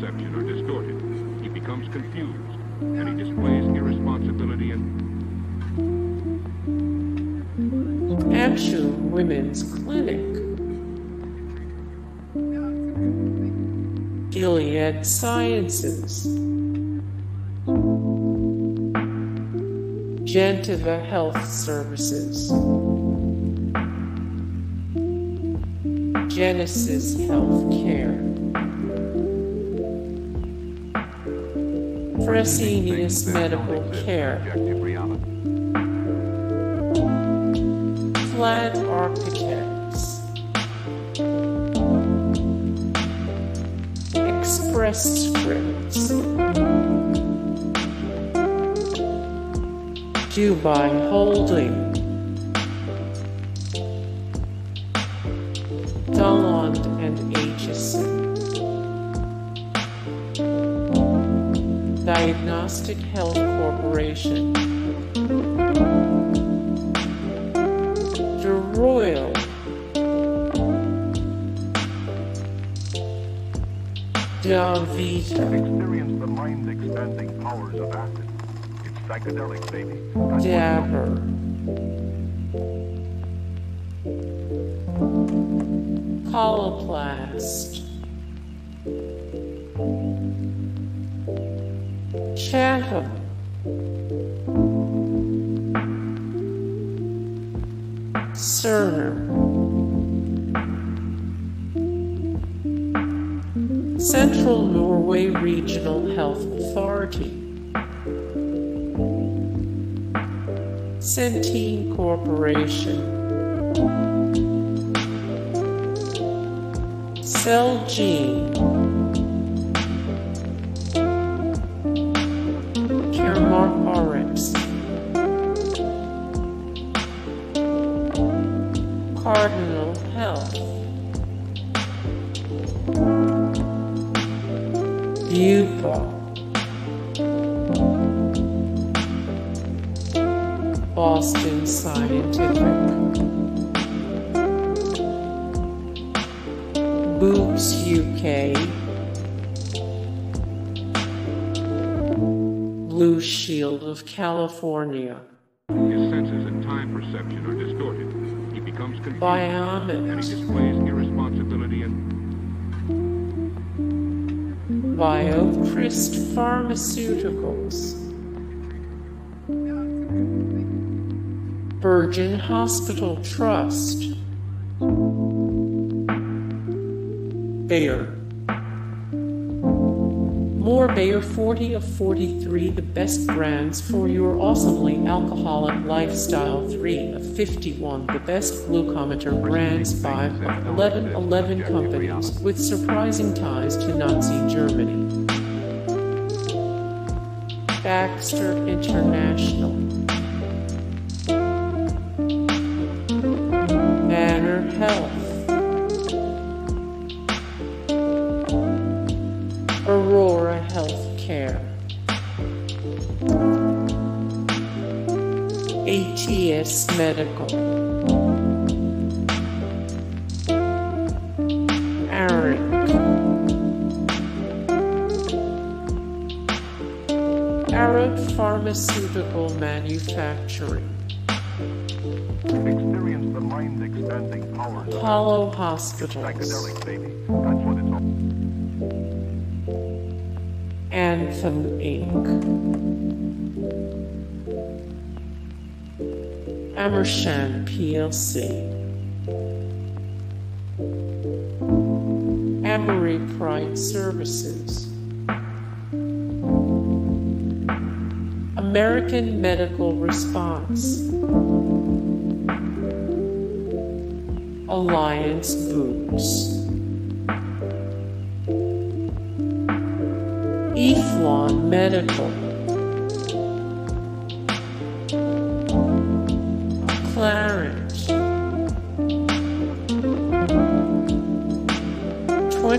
perception are distorted. He becomes confused, and he displays irresponsibility and... Hamchoon Women's Clinic. Gilead Sciences. Gentiva Health Services. Genesis HealthCare. Fresenius Medical Care. Flad Architects. Express Scripts. Dubai Holding. Diagnostic Health Corporation. DeRoyal. DaVita. Experience the mind-expanding powers of acid. It's psychedelic, baby. Dabur. Coloplast. Chatham. Cerner. Central Norway Regional Health Authority. Centene Corporation. Celgene. Boston Scientific. Boots UK. Blue Shield of California. His senses and time perception are distorted. He becomes confused. Biomics. And he displays irresponsibility and... BioCryst Pharmaceuticals. Bergen Hospital Trust. Bayer. More Bayer 40 of 43, the best brands for your awesomely alcoholic lifestyle. 3 of 51, the best glucometer brands. 5 of 11 companies with surprising ties to Nazi Germany. Baxter International. Banner Health. Aurora Healthcare. ATS Medical. Arab Pharmaceutical Manufacturing. Experience the mind-expanding powers. Apollo Hospitals. Psychedelic, baby. That's what it's all. Anthem Inc. Amersham PLC. AmeriPride Services. American Medical Response. Alliance Boots. Aethlon Medical. Clarence.